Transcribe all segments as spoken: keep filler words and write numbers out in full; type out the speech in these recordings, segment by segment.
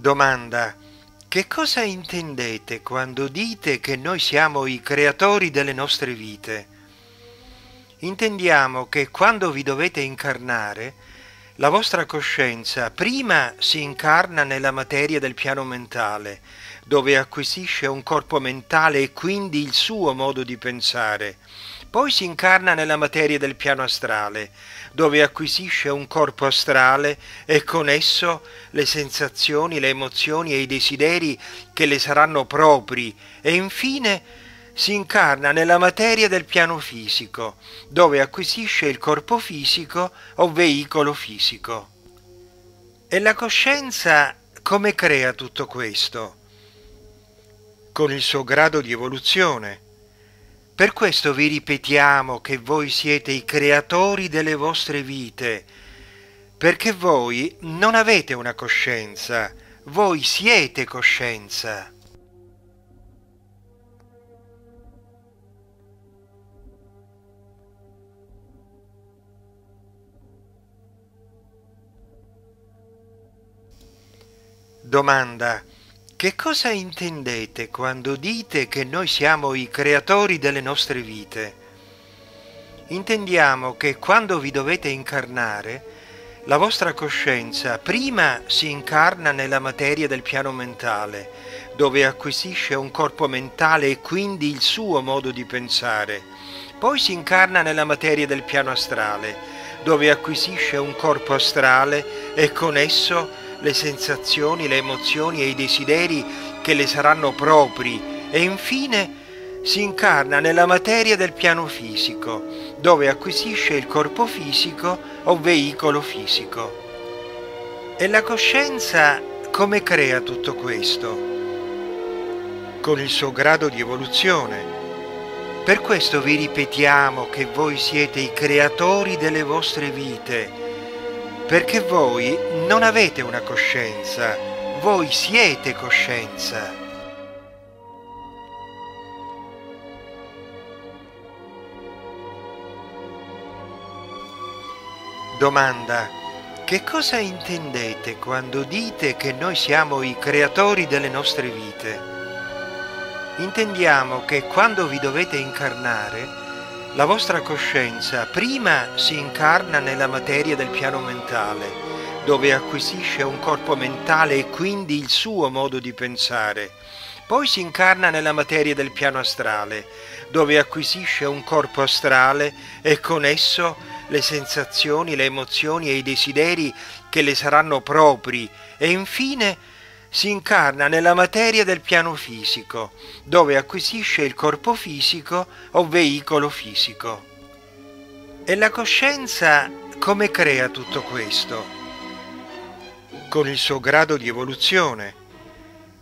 Domanda: che cosa intendete quando dite che noi siamo i creatori delle nostre vite? Intendiamo che quando vi dovete incarnare, la vostra coscienza prima si incarna nella materia del piano mentale, dove acquisisce un corpo mentale e quindi il suo modo di pensare. Poi si incarna nella materia del piano astrale, dove acquisisce un corpo astrale e con esso le sensazioni, le emozioni e i desideri che le saranno propri. E infine si incarna nella materia del piano fisico, dove acquisisce il corpo fisico o veicolo fisico. E la coscienza come crea tutto questo? Con il suo grado di evoluzione. Per questo vi ripetiamo che voi siete i creatori delle vostre vite, perché voi non avete una coscienza, voi siete coscienza. Domanda: che cosa intendete quando dite che noi siamo i creatori delle nostre vite? Intendiamo che quando vi dovete incarnare, la vostra coscienza prima si incarna nella materia del piano mentale, dove acquisisce un corpo mentale e quindi il suo modo di pensare. Poi si incarna nella materia del piano astrale, dove acquisisce un corpo astrale e con esso le sensazioni, le emozioni e i desideri che le saranno propri, e infine si incarna nella materia del piano fisico, dove acquisisce il corpo fisico o veicolo fisico. E la coscienza come crea tutto questo? Con il suo grado di evoluzione. Per questo vi ripetiamo che voi siete i creatori delle vostre vite, perché voi non avete una coscienza, voi siete coscienza. Domanda: che cosa intendete quando dite che noi siamo i creatori delle nostre vite? Intendiamo che quando vi dovete incarnare, la vostra coscienza prima si incarna nella materia del piano mentale, dove acquisisce un corpo mentale e quindi il suo modo di pensare. Poi si incarna nella materia del piano astrale, dove acquisisce un corpo astrale e con esso le sensazioni, le emozioni e i desideri che le saranno propri. E infine si incarna nella materia del piano fisico, dove acquisisce il corpo fisico o veicolo fisico. E la coscienza come crea tutto questo? Con il suo grado di evoluzione.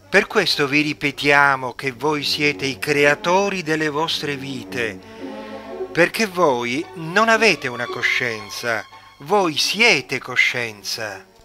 Per questo vi ripetiamo che voi siete i creatori delle vostre vite, perché voi non avete una coscienza, voi siete coscienza.